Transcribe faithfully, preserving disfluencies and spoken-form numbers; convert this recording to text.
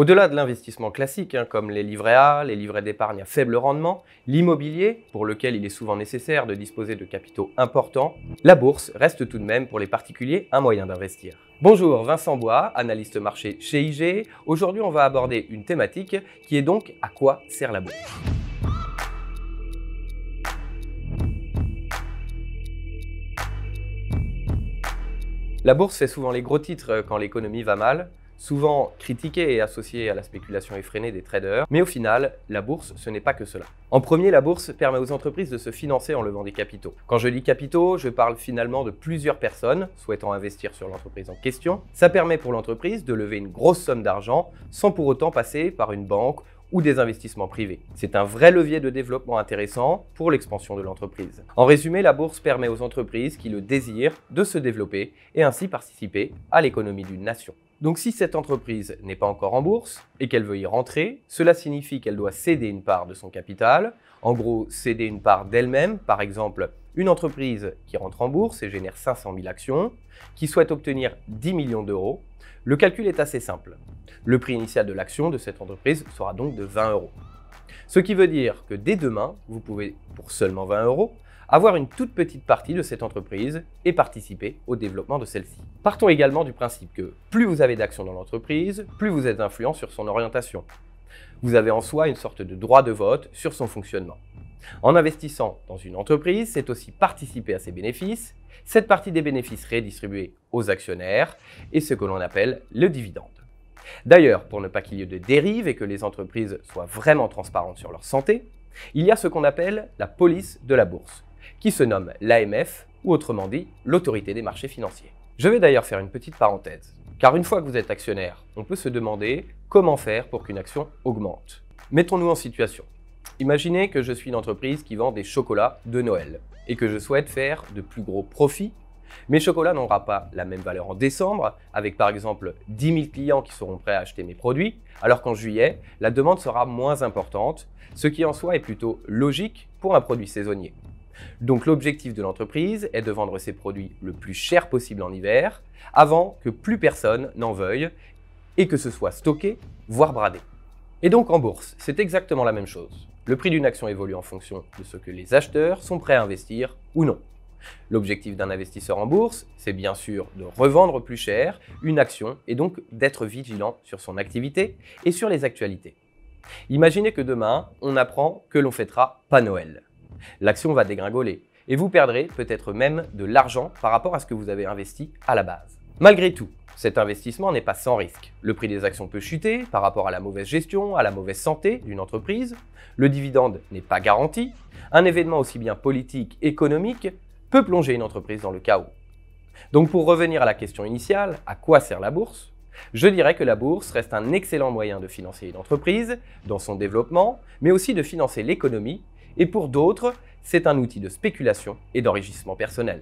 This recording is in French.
Au-delà de l'investissement classique, hein, comme les livrets A, les livrets d'épargne à faible rendement, l'immobilier, pour lequel il est souvent nécessaire de disposer de capitaux importants, la bourse reste tout de même pour les particuliers un moyen d'investir. Bonjour, Vincent Bois, analyste marché chez I G. Aujourd'hui, on va aborder une thématique qui est donc à quoi sert la bourse. La bourse fait souvent les gros titres quand l'économie va mal, souvent critiquée et associée à la spéculation effrénée des traders, mais au final, la bourse, ce n'est pas que cela. En premier, la bourse permet aux entreprises de se financer en levant des capitaux. Quand je dis capitaux, je parle finalement de plusieurs personnes souhaitant investir sur l'entreprise en question. Ça permet pour l'entreprise de lever une grosse somme d'argent sans pour autant passer par une banque ou des investissements privés. C'est un vrai levier de développement intéressant pour l'expansion de l'entreprise. En résumé, la bourse permet aux entreprises qui le désirent de se développer et ainsi participer à l'économie d'une nation. Donc si cette entreprise n'est pas encore en bourse et qu'elle veut y rentrer, cela signifie qu'elle doit céder une part de son capital, en gros céder une part d'elle-même, par exemple une entreprise qui rentre en bourse et génère cinq cent mille actions, qui souhaite obtenir dix millions d'euros. Le calcul est assez simple. Le prix initial de l'action de cette entreprise sera donc de vingt euros. Ce qui veut dire que dès demain, vous pouvez, pour seulement vingt euros, avoir une toute petite partie de cette entreprise et participer au développement de celle-ci. Partons également du principe que plus vous avez d'actions dans l'entreprise, plus vous êtes influent sur son orientation. Vous avez en soi une sorte de droit de vote sur son fonctionnement. En investissant dans une entreprise, c'est aussi participer à ses bénéfices. Cette partie des bénéfices redistribuée aux actionnaires est ce que l'on appelle le dividende. D'ailleurs, pour ne pas qu'il y ait de dérive et que les entreprises soient vraiment transparentes sur leur santé, il y a ce qu'on appelle la police de la bourse, qui se nomme l'A M F ou autrement dit l'autorité des marchés financiers. Je vais d'ailleurs faire une petite parenthèse, car une fois que vous êtes actionnaire, on peut se demander comment faire pour qu'une action augmente. Mettons-nous en situation. Imaginez que je suis une entreprise qui vend des chocolats de Noël et que je souhaite faire de plus gros profits. Mes chocolats n'auront pas la même valeur en décembre, avec par exemple dix mille clients qui seront prêts à acheter mes produits, alors qu'en juillet, la demande sera moins importante, ce qui en soi est plutôt logique pour un produit saisonnier. Donc l'objectif de l'entreprise est de vendre ses produits le plus cher possible en hiver, avant que plus personne n'en veuille et que ce soit stocké, voire bradé. Et donc en bourse, c'est exactement la même chose. Le prix d'une action évolue en fonction de ce que les acheteurs sont prêts à investir ou non. L'objectif d'un investisseur en bourse, c'est bien sûr de revendre plus cher une action et donc d'être vigilant sur son activité et sur les actualités. Imaginez que demain, on apprend que l'on fêtera pas Noël. L'action va dégringoler et vous perdrez peut-être même de l'argent par rapport à ce que vous avez investi à la base. Malgré tout, cet investissement n'est pas sans risque. Le prix des actions peut chuter par rapport à la mauvaise gestion, à la mauvaise santé d'une entreprise. Le dividende n'est pas garanti. Un événement aussi bien politique, économique, peut plonger une entreprise dans le chaos. Donc pour revenir à la question initiale, à quoi sert la bourse? Je dirais que la bourse reste un excellent moyen de financer une entreprise dans son développement, mais aussi de financer l'économie. Et pour d'autres, c'est un outil de spéculation et d'enrichissement personnel.